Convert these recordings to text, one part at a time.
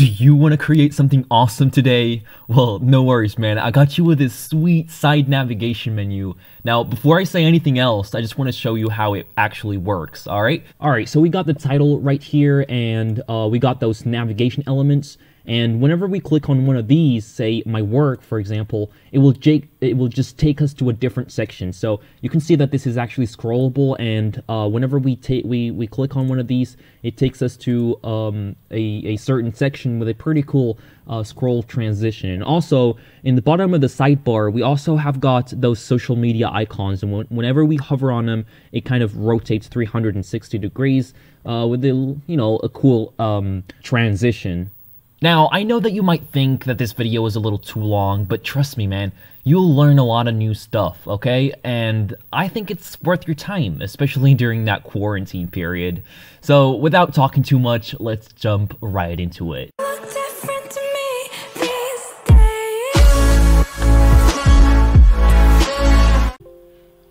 Do you want to create something awesome today? Well, no worries, man. I got you with this sweet side navigation menu. Now, before I say anything else, I just want to show you how it actually works, all right? All right, so we got the title right here, and we got those navigation elements. And whenever we click on one of these, say my work, for example, it will just take us to a different section. So you can see that this is actually scrollable, and whenever we click on one of these, it takes us to a certain section with a pretty cool scroll transition. And also, in the bottom of the sidebar, we also have got those social media icons, and whenever we hover on them, it kind of rotates 360 degrees with a cool transition. Now, I know that you might think that this video is a little too long, but trust me, man, you'll learn a lot of new stuff, okay? And I think it's worth your time, especially during that quarantine period. So without talking too much, let's jump right into it.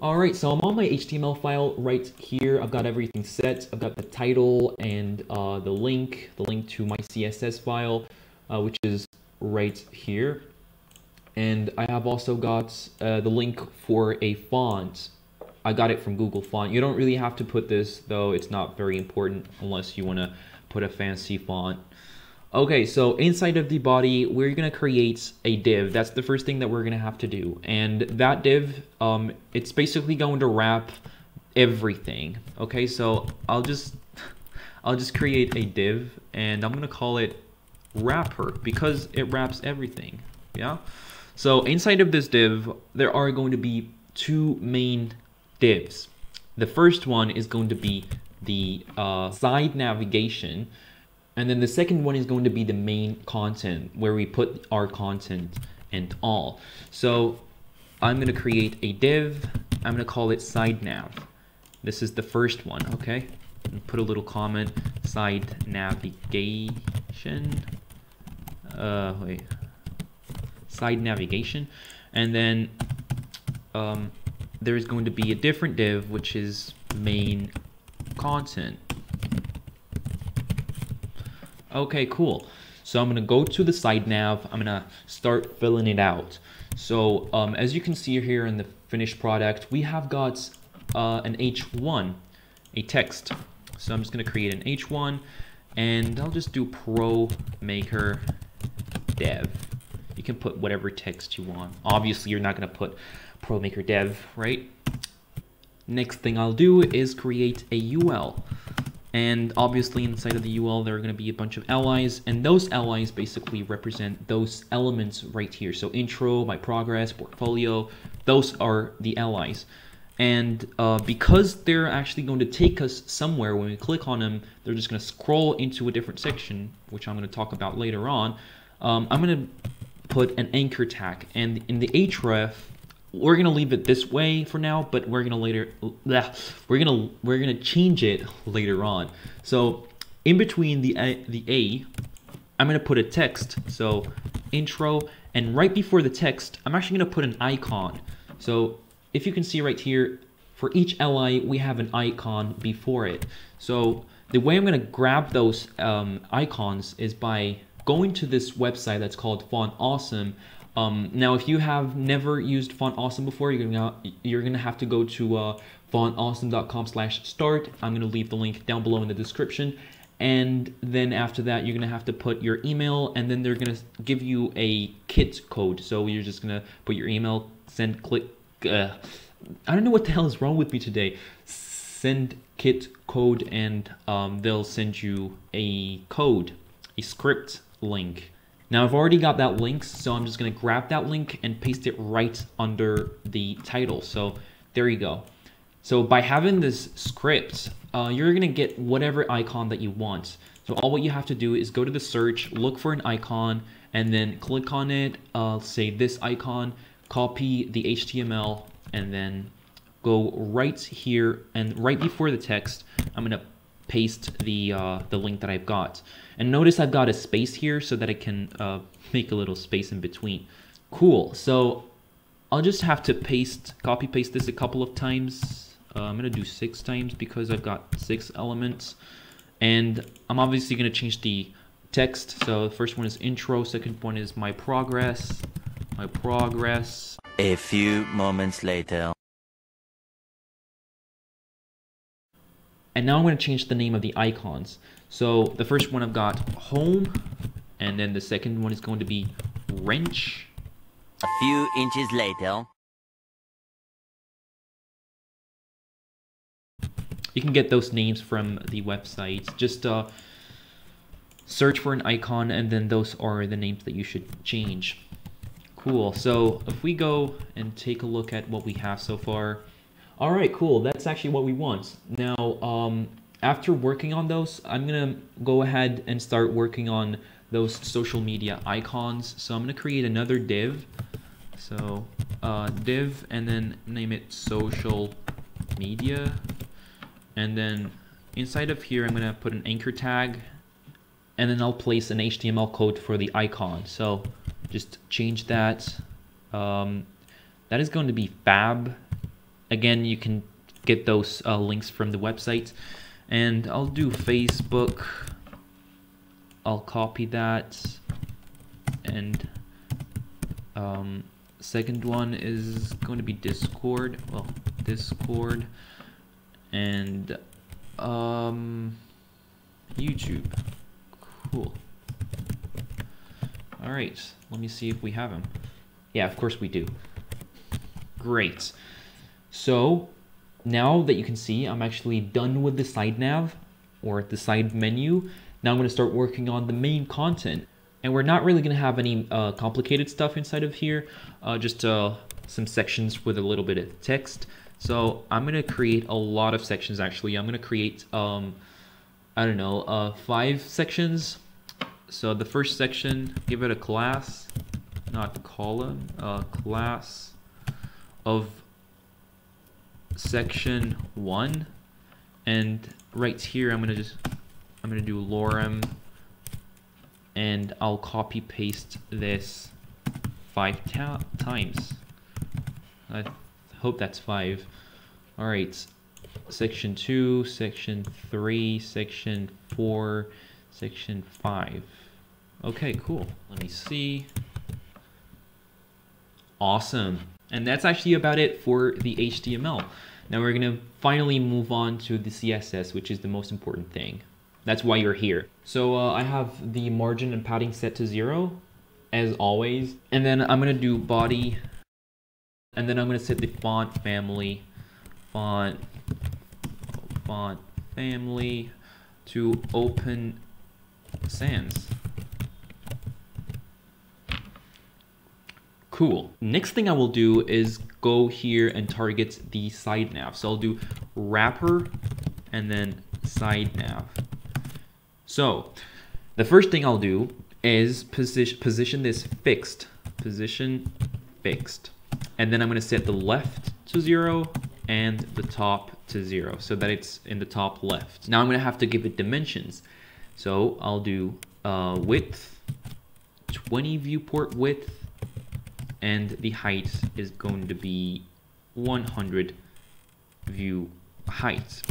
Alright, so I'm on my HTML file right here. I've got everything set. I've got the title and the link to my CSS file, which is right here. And I have also got the link for a font. I got it from Google Font. You don't really have to put this, though. It's not very important unless you want to put a fancy font. Okay, so inside of the body, we're going to create a div. That's the first thing that we're going to have to do. And that div, it's basically going to wrap everything. Okay, so I'll just create a div, and I'm going to call it wrapper because it wraps everything. Yeah. So inside of this div, there are going to be two main divs. The first one is going to be the side navigation. And then the second one is going to be the main content, where we put our content and all. So I'm going to create a div. I'm going to call it side nav. This is the first one. Okay. Put a little comment, side navigation. Side navigation. And then there's going to be a different div, which is main content. Okay, cool. So I'm going to go to the side nav. I'm going to start filling it out. So as you can see here in the finished product, we have got an H1, a text. So I'm just going to create an H1, and I'll just do ProMaker Dev. You can put whatever text you want. Obviously, you're not going to put ProMaker Dev, right? Next thing I'll do is create a UL. And obviously inside of the UL, there are going to be a bunch of LIs, and those LIs basically represent those elements right here. So intro, my progress, portfolio, those are the LIs. And because they're actually going to take us somewhere when we click on them, they're just going to scroll into a different section, which I'm going to talk about later on. I'm going to put an anchor tag, and in the href, we're gonna leave it this way for now, but we're gonna change it later on. So in between the A, I'm gonna put a text, so intro, and right before the text, I'm actually gonna put an icon. So if you can see right here, for each LI, we have an icon before it. So the way I'm gonna grab those icons is by going to this website that's called Font Awesome. Now, if you have never used Font Awesome before, you're gonna have to go to fontawesome.com/start. I'm gonna leave the link down below in the description, and then after that, you're gonna have to put your email, and then they're gonna give you a kit code. So you're just gonna put your email, send, click. I don't know what the hell is wrong with me today. Send kit code, and they'll send you a code, a script link. Now I've already got that link, so I'm just gonna grab that link and paste it right under the title. So there you go. So by having this script, you're gonna get whatever icon that you want. So all what you have to do is go to the search, look for an icon, and then click on it, say this icon, copy the HTML, and then go right here, and right before the text, I'm gonna paste the link that I've got. And notice I've got a space here so that I can make a little space in between. Cool, so I'll just have to copy paste this a couple of times. I'm gonna do 6 times because I've got 6 elements. And I'm obviously gonna change the text. So the first one is intro, second one is my progress, A few moments later. And now I'm going to change the name of the icons. So the first one I've got home, and then the second one is going to be wrench. A few inches later. You can get those names from the website. Just search for an icon, and then those are the names that you should change. Cool. So if we go and take a look at what we have so far. All right, cool. That's actually what we want. Now, after working on those, I'm going to go ahead and start working on those social media icons. So I'm going to create another div. So div, and then name it social media. And then inside of here, I'm going to put an anchor tag, and then I'll place an HTML code for the icon. So just change that. That is going to be fab. Again, you can get those links from the website. And I'll do Facebook. I'll copy that. And second one is going to be Discord. Well, Discord. And YouTube. Cool. All right. Let me see if we have them. Yeah, of course we do. Great. So now that you can see, I'm actually done with the side nav or the side menu. Now I'm going to start working on the main content, and we're not really going to have any complicated stuff inside of here. Just some sections with a little bit of text. So I'm going to create a lot of sections. Actually, I'm going to create, I don't know, 5 sections. So the first section, give it a class, not column, class of section 1. And right here, I'm gonna do lorem, and I'll copy paste this 5 times. I hope that's 5. All right, section 2, section 3, section 4, section 5. Okay, cool. Let me see. Awesome. And that's actually about it for the HTML. Now we're going to finally move on to the CSS, which is the most important thing. That's why you're here. So I have the margin and padding set to 0, as always. And then I'm going to do body. And then I'm going to set the font family, font family to Open Sans. Cool. Next thing I will do is go here and target the side nav. So I'll do wrapper and then side nav. So the first thing I'll do is position this fixed, And then I'm going to set the left to 0 and the top to 0 so that it's in the top left. Now I'm going to have to give it dimensions. So I'll do width, 20 viewport width. And the height is going to be 100 view height.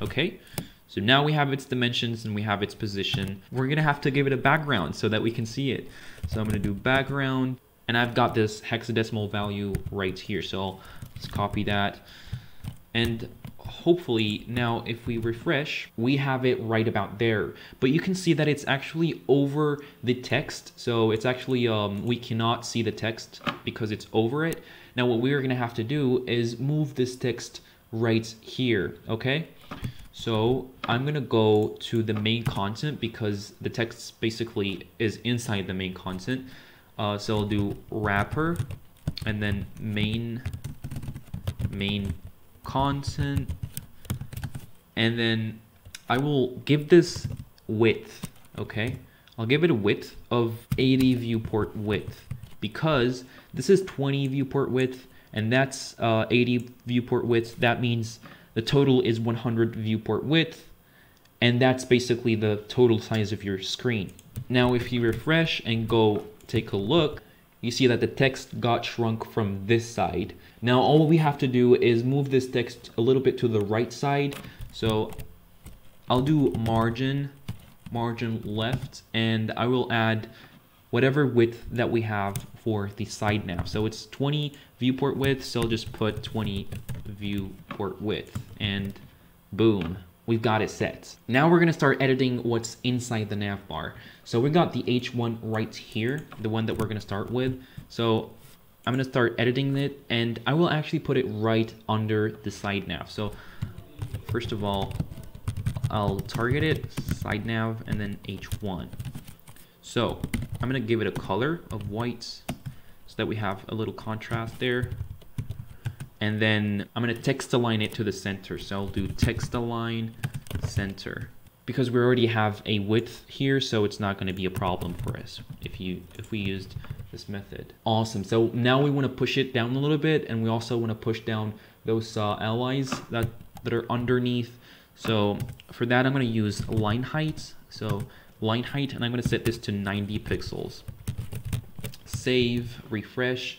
Okay, so now we have its dimensions and we have its position. We're gonna have to give it a background so that we can see it. So I'm gonna do background, and I've got this hexadecimal value right here. So let's copy that. And hopefully now if we refresh, we have it right about there, but you can see that it's actually over the text. So it's actually, we cannot see the text because it's over it. Now what we're going to have to do is move this text right here. Okay. So I'm going to go to the main content because the text basically is inside the main content. So I'll do wrapper and then main content, and then I will give this width. Okay, I'll give it a width of 80 viewport width because this is 20 viewport width and that's 80 viewport width. That means the total is 100 viewport width, and that's basically the total size of your screen. Now if you refresh and go take a look, you see that the text got shrunk from this side. Now all we have to do is move this text a little bit to the right side. So I'll do margin margin left, and I will add whatever width that we have for the side nav. So it's 20 viewport width, so I'll just put 20 viewport width, and boom, we've got it set. Now we're gonna start editing what's inside the nav bar. So we got the H1 right here, the one that we're gonna start with. So I'm gonna start editing it, and I will actually put it right under the side nav. So first of all, I'll target it, side nav, and then H1. So I'm gonna give it a color of white so that we have a little contrast there. And then I'm gonna text align it to the center. So I'll do text align center, because we already have a width here, so it's not gonna be a problem for us if we used this method. Awesome, so now we wanna push it down a little bit, and we also wanna push down those allies that are underneath. So for that, I'm gonna use line height. So line height, and I'm gonna set this to 90 pixels. Save, refresh,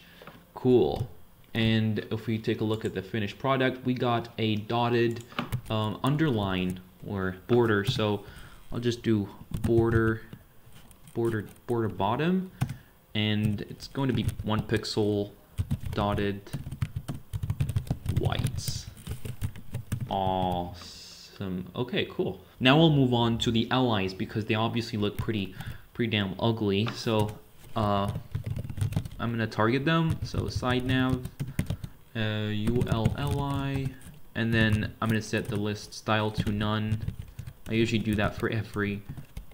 cool. And if we take a look at the finished product, we got a dotted underline or border. So I'll just do border bottom, and it's going to be 1 pixel dotted white. Awesome, okay, cool. Now we'll move on to the allies, because they obviously look pretty damn ugly. So I'm gonna target them, so side nav, ULLI, and then I'm gonna set the list style to none. I usually do that for every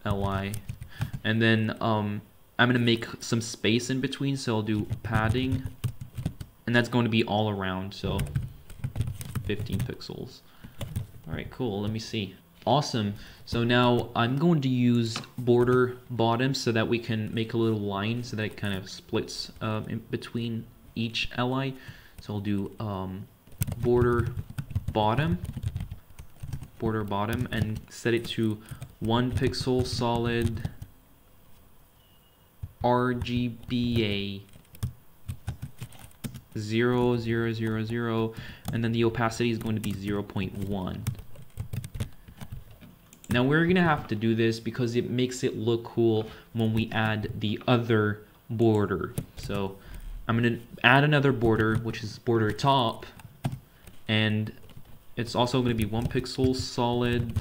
LI. And then I'm gonna make some space in between, so I'll do padding, and that's going to be all around, so 15 pixels. All right, cool, let me see. Awesome, so now I'm going to use border bottom so that we can make a little line so that it kind of splits in between each ally. So I'll do border bottom, and set it to 1 pixel solid RGBA 0, 0, 0, 0, and then the opacity is going to be 0.1. Now we're gonna have to do this because it makes it look cool when we add the other border. So I'm gonna add another border, which is border top, and it's also gonna be 1 pixel solid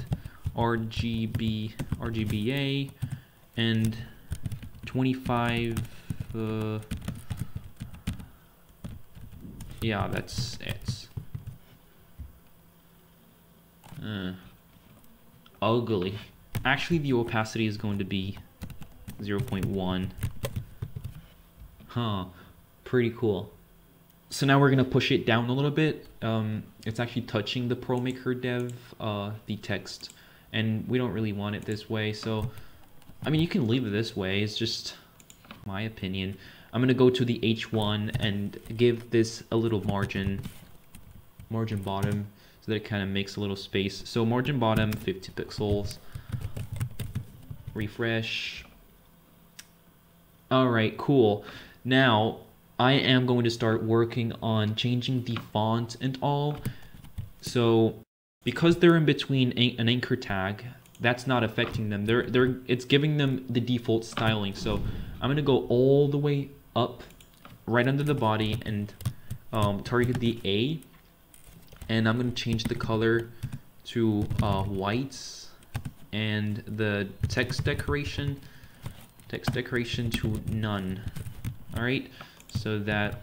RGBA and 25. Yeah, that's it. Ugly. Actually, the opacity is going to be 0.1. Huh, pretty cool. So now we're gonna push it down a little bit. It's actually touching the ProMaker Dev, the text, and we don't really want it this way. So, I mean, you can leave it this way. It's just my opinion. I'm gonna go to the H1 and give this a little margin bottom, that it kind of makes a little space. So margin bottom, 50 pixels. Refresh. All right, cool. Now I am going to start working on changing the font and all. So because they're in between an anchor tag, that's not affecting them. It's giving them the default styling. So I'm gonna go all the way up, right under the body, and target the A. And I'm gonna change the color to whites, and the text decoration to none. All right, so that,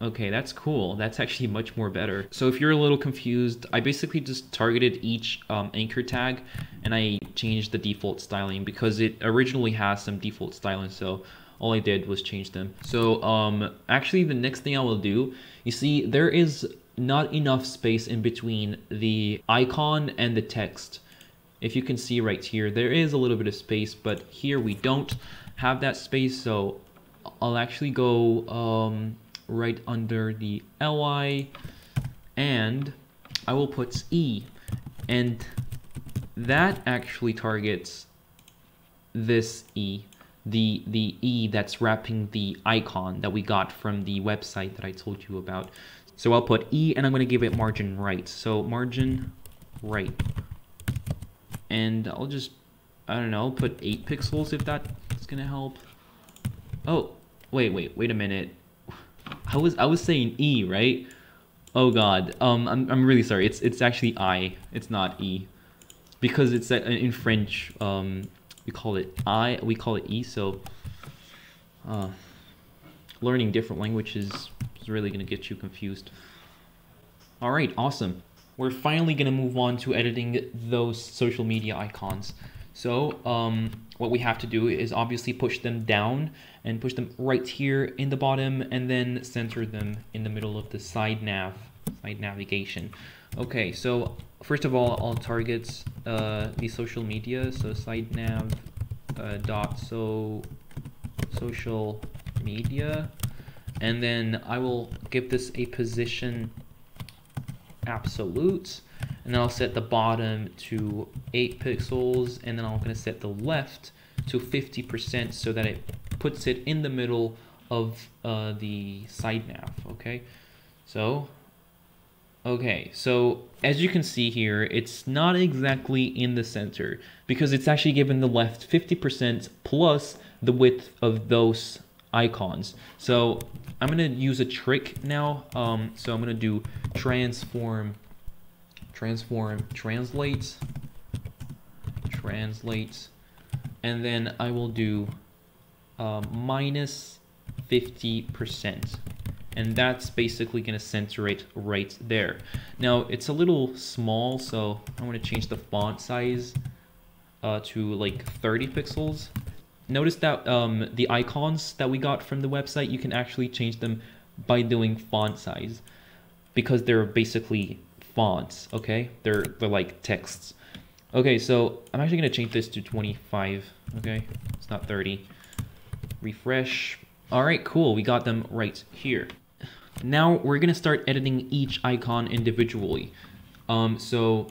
okay, that's cool. That's actually much more better. So if you're a little confused, I basically just targeted each anchor tag, and I changed the default styling because it originally has some default styling. So all I did was change them. So actually the next thing I will do, you see, there is not enough space in between the icon and the text. If you can see right here, there is a little bit of space, but here we don't have that space. So I'll actually go right under the LI, and I will put E, and that actually targets this E, the E that's wrapping the icon that we got from the website that I told you about. So I'll put E, and I'm gonna give it margin right. So margin right. And I'll just I don't know, put 8 pixels if that's gonna help. Oh, wait a minute. I was saying E, right? Oh God, I'm really sorry. It's actually I. It's not E, because it's in French. We call it I. We call it E. So, learning different languages is really gonna get you confused. All right, awesome. We're finally gonna move on to editing those social media icons. So what we have to do is obviously push them down and push them right here in the bottom, and then center them in the middle of the side navigation. Okay, so first of all, I'll target the social media. So side nav dot social media, and then I will give this a position absolute. And then I'll set the bottom to 8 pixels, and then I'm going to set the left to 50% so that it puts it in the middle of the side nav. Okay, so as you can see here, it's not exactly in the center because it's actually given the left 50% plus the width of those icons. So I'm going to use a trick now. So I'm going to do translate, and then I will do minus 50%, and that's basically going to center it right there. Now it's a little small, so I want to change the font size to like 30 pixels. Notice that the icons that we got from the website, you can actually change them by doing font size, because they're basically fonts. Okay, they're like texts. Okay, so I'm actually gonna change this to 25. Okay, it's not 30. Refresh. All right, cool, we got them right here. Now we're gonna start editing each icon individually. So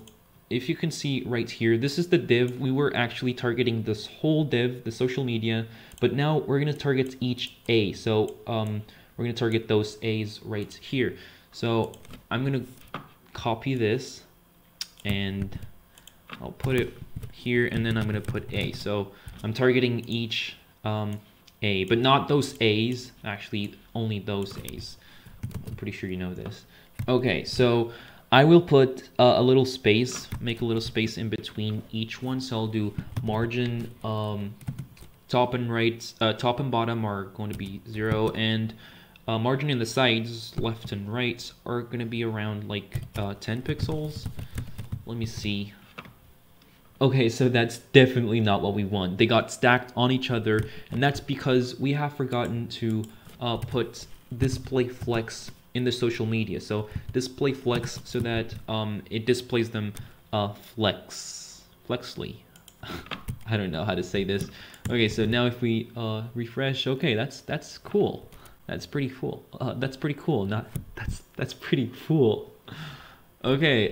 if you can see right here, this is the div. We were actually targeting this whole div, the social media, but now we're gonna target each A. So we're gonna target those A's right here. So I'm gonna copy this and I'll put it here, and then I'm going to put A. So I'm targeting each A, but not those A's, actually only those A's. I'm pretty sure you know this. Okay, so I will put a little space, make a little space in between each one. So I'll do margin, top and right, top and bottom are going to be 0, and margin in the sides, left and right, are going to be around like 10 pixels. Let me see. Okay, so that's definitely not what we want. They got stacked on each other, and that's because we have forgotten to put display flex in the social media. So display flex so that it displays them flexly. I don't know how to say this. Okay, so now if we refresh, okay, that's cool. That's pretty cool. That's pretty cool. Okay.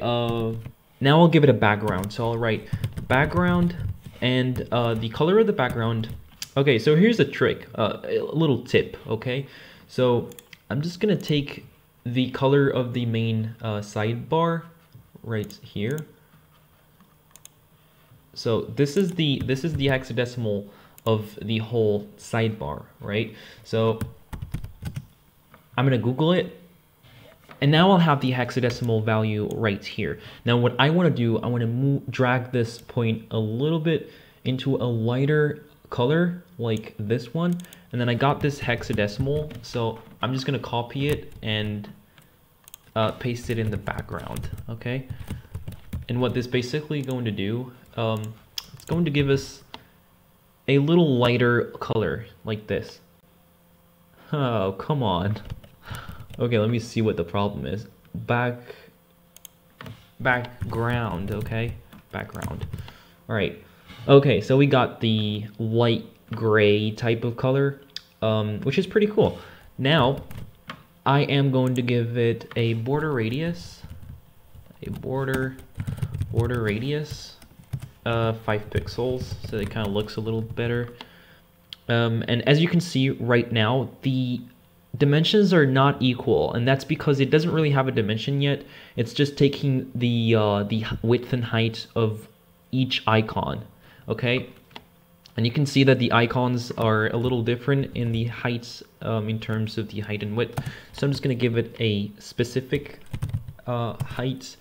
Now I'll give it a background. So I'll write background and the color of the background. Okay. So here's a trick, a little tip. Okay. So I'm just gonna take the color of the main sidebar right here. So this is the hexadecimal of the whole sidebar, right? So I'm going to Google it, and now I'll have the hexadecimal value right here. Now what I want to do, I want to drag this point a little bit into a lighter color like this one, and then I got this hexadecimal, so I'm just going to copy it and paste it in the background. Okay, and what this basically going to do, it's going to give us a little lighter color like this. Oh, come on. Okay, let me see what the problem is. Background, okay? Background. All right. Okay, so we got the light gray type of color, which is pretty cool. Now, I am going to give it a border radius, border radius, 5 pixels, so it kind of looks a little better. And as you can see right now, the dimensions are not equal, and that's because it doesn't really have a dimension yet. It's just taking the width and height of each icon. Okay. And you can see that the icons are a little different in the heights in terms of the height and width. So I'm just going to give it a specific height.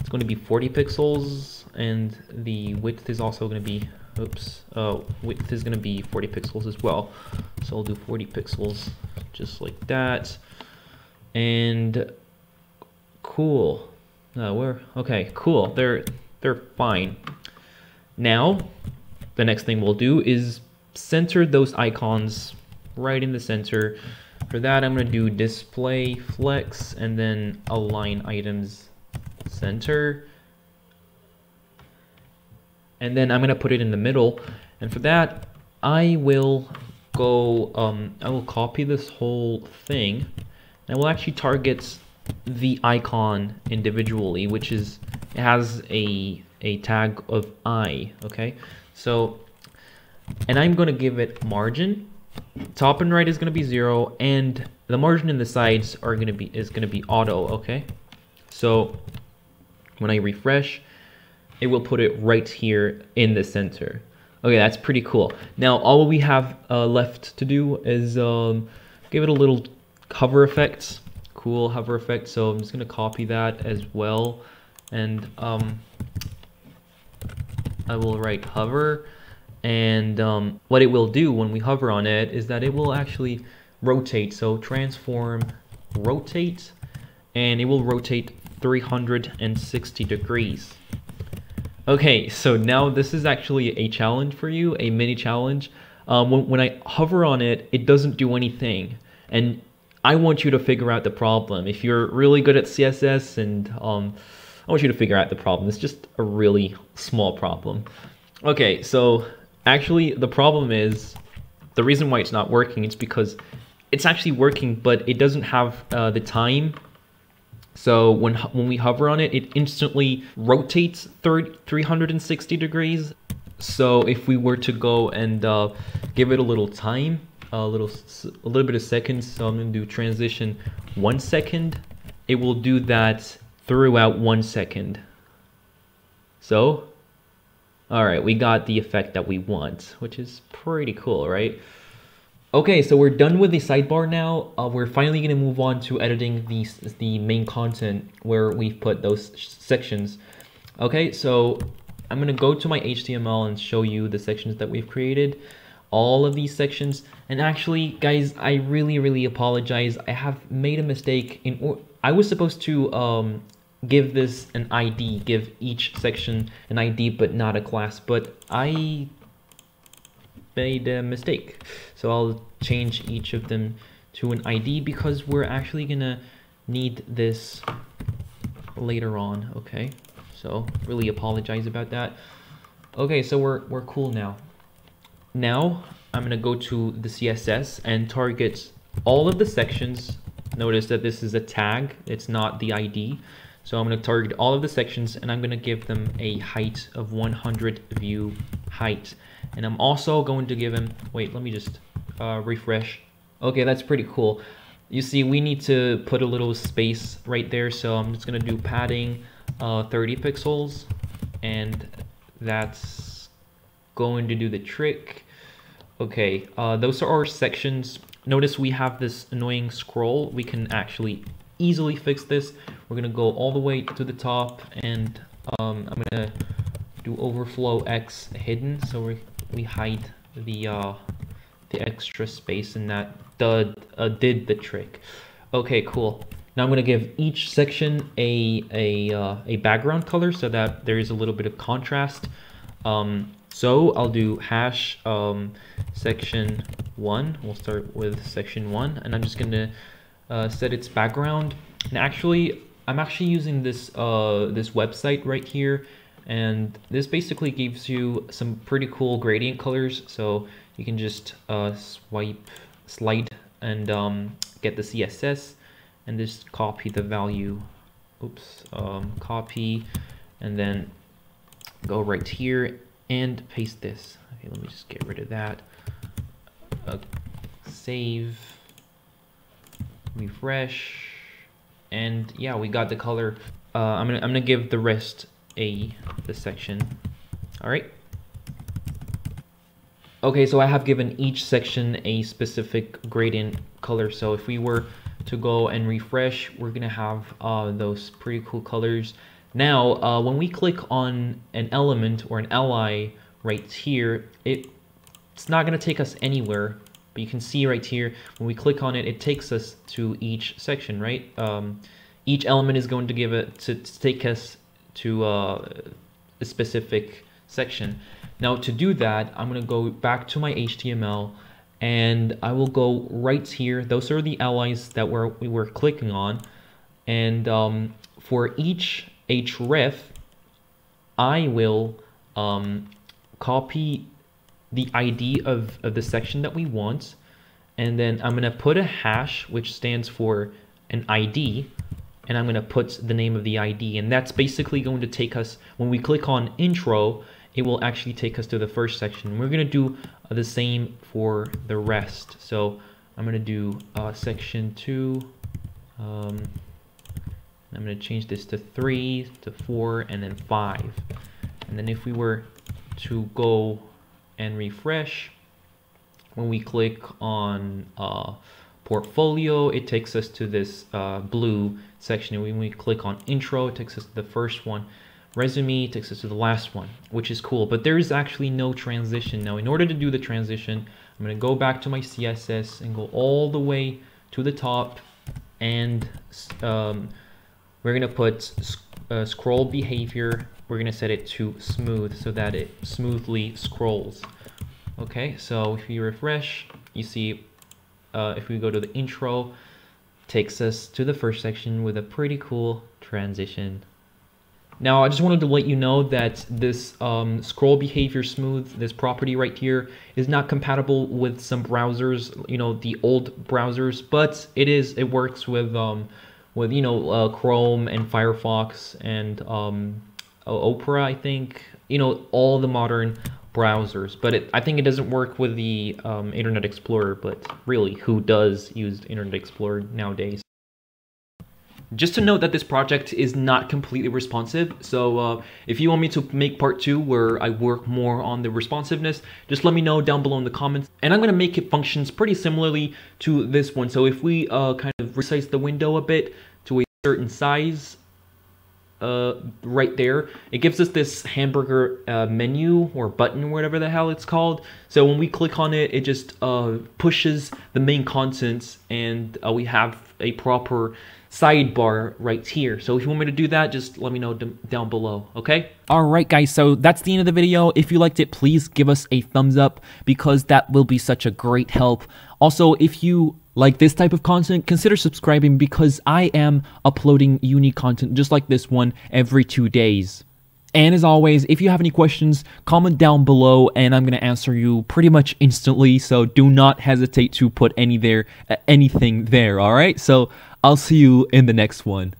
It's going to be 40 pixels, and the width is also going to be, width is going to be 40 pixels as well. So I'll do 40 pixels just like that. And cool. Okay, cool. They're fine. Now, the next thing we'll do is center those icons right in the center. For that, I'm going to do display flex and then align items center. And then I'm going to put it in the middle. And for that, I will go, I will copy this whole thing. And I will actually target the icon individually, which is, it has a tag of I, okay? So, and I'm going to give it margin. Top and right is going to be 0, and the margin in the sides are going to be, is going to be auto, okay? So when I refresh, it will put it right here in the center. Okay, that's pretty cool. Now, all we have left to do is give it a little hover effect. Cool hover effect. So I'm just going to copy that as well. And I will write hover, and what it will do when we hover on it is that it will actually rotate. So transform, rotate, and it will rotate 360 degrees. Okay, so now this is actually a challenge for you, a mini challenge. When I hover on it, it doesn't do anything. And I want you to figure out the problem. If you're really good at CSS and I want you to figure out the problem. It's just a really small problem. Okay, so actually the problem is, the reason why it's not working, it's because it's actually working, but it doesn't have the time. So when we hover on it, it instantly rotates 360 degrees. So if we were to go and give it a little time, a little bit of seconds, so I'm gonna do transition 1 second, it will do that throughout 1 second. So, all right, we got the effect that we want, which is pretty cool, right? Okay, so we're done with the sidebar now. We're finally gonna move on to editing the main content where we've put those sections. Okay, so I'm gonna go to my HTML and show you the sections that we've created, all of these sections. And actually, guys, I really apologize. I have made a mistake. I was supposed to give this an ID, give each section an ID, but not a class, but I made a mistake. So I'll change each of them to an ID because we're actually gonna need this later on, okay? So really apologize about that. Okay, so we're cool now. Now I'm gonna go to the CSS and target all of the sections. Notice that this is a tag, it's not the ID. So I'm going to target all of the sections, and I'm going to give them a height of 100 view height. And I'm also going to give them, wait, let me just refresh. Okay, that's pretty cool. You see, we need to put a little space right there. So I'm just going to do padding 30 pixels, and that's going to do the trick. Okay, those are our sections. Notice we have this annoying scroll. We can actually easily fix this. We're gonna go all the way to the top, and I'm gonna do overflow X hidden, so we hide the extra space, and that did the trick. Okay, cool. Now I'm gonna give each section a background color so that there is a little bit of contrast. So I'll do hash section one. We'll start with section one, and I'm just gonna set its background. And actually, I'm actually using this this website right here, and this basically gives you some pretty cool gradient colors. So you can just slide, and get the CSS, and just copy the value. Oops, copy, and then go right here and paste this. Okay, let me just get rid of that. Save. Refresh, and yeah, we got the color. I'm gonna give the rest the section. All right, Okay, so I have given each section a specific gradient color. So if we were to go and refresh, we're gonna have those pretty cool colors. Now, when we click on an element or an ally right here, it's not gonna take us anywhere, but you can see right here, when we click on it, it takes us to each section, right? Each element is going to give it to take us to a specific section. Now to do that, I'm gonna go back to my HTML and I will go right here. Those are the allies that we were clicking on. And for each href, I will copy the ID of the section that we want. And then I'm gonna put a hash, which stands for an ID. And I'm gonna put the name of the ID. And that's basically going to take us, when we click on intro, it will actually take us to the first section. We're gonna do the same for the rest. So I'm gonna do section 2. I'm gonna change this to 3, to 4, and then 5. And then if we were to go and refresh, when we click on portfolio, it takes us to this blue section. And when we click on intro, it takes us to the first one. Resume takes us to the last one, which is cool, but there is actually no transition. Now, in order to do the transition, I'm going to go back to my CSS and go all the way to the top, and we're going to put scroll behavior. We're going to set it to smooth so that it smoothly scrolls. Okay, so if you refresh, you see if we go to the intro, takes us to the first section with a pretty cool transition. Now, I just wanted to let you know that this scroll behavior smooth, this property right here, is not compatible with some browsers, you know, the old browsers, but it works with you know, Chrome and Firefox and Opera, I think, you know, all the modern browsers. But I think it doesn't work with the Internet Explorer, but really, who does use Internet Explorer nowadays? Just to note that this project is not completely responsive, so if you want me to make part 2 where I work more on the responsiveness, just let me know down below in the comments. And I'm going to make it functions pretty similarly to this one. So if we kind of resize the window a bit to a certain size, right there, it gives us this hamburger menu or button, whatever the hell it's called. So when we click on it, it just pushes the main contents, and we have a proper sidebar right here. So if you want me to do that, just let me know down below, okay? All right, guys, so that's the end of the video. If you liked it, please give us a thumbs up because that will be such a great help. Also, if you like this type of content, consider subscribing because I am uploading unique content just like this one every 2 days. And as always, if you have any questions, comment down below and I'm going to answer you pretty much instantly. So do not hesitate to put anything there, all right? So I'll see you in the next one.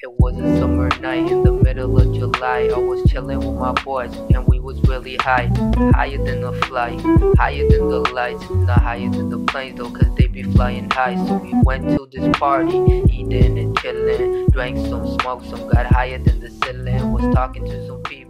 It was a summer night in the middle of July. I was chilling with my boys and we was really high. Higher than a fly, higher than the lights. Not higher than the planes though, cause they be flying high. So we went to this party, eating and chilling. Drank some, smoked some, got higher than the ceiling. Was talking to some people.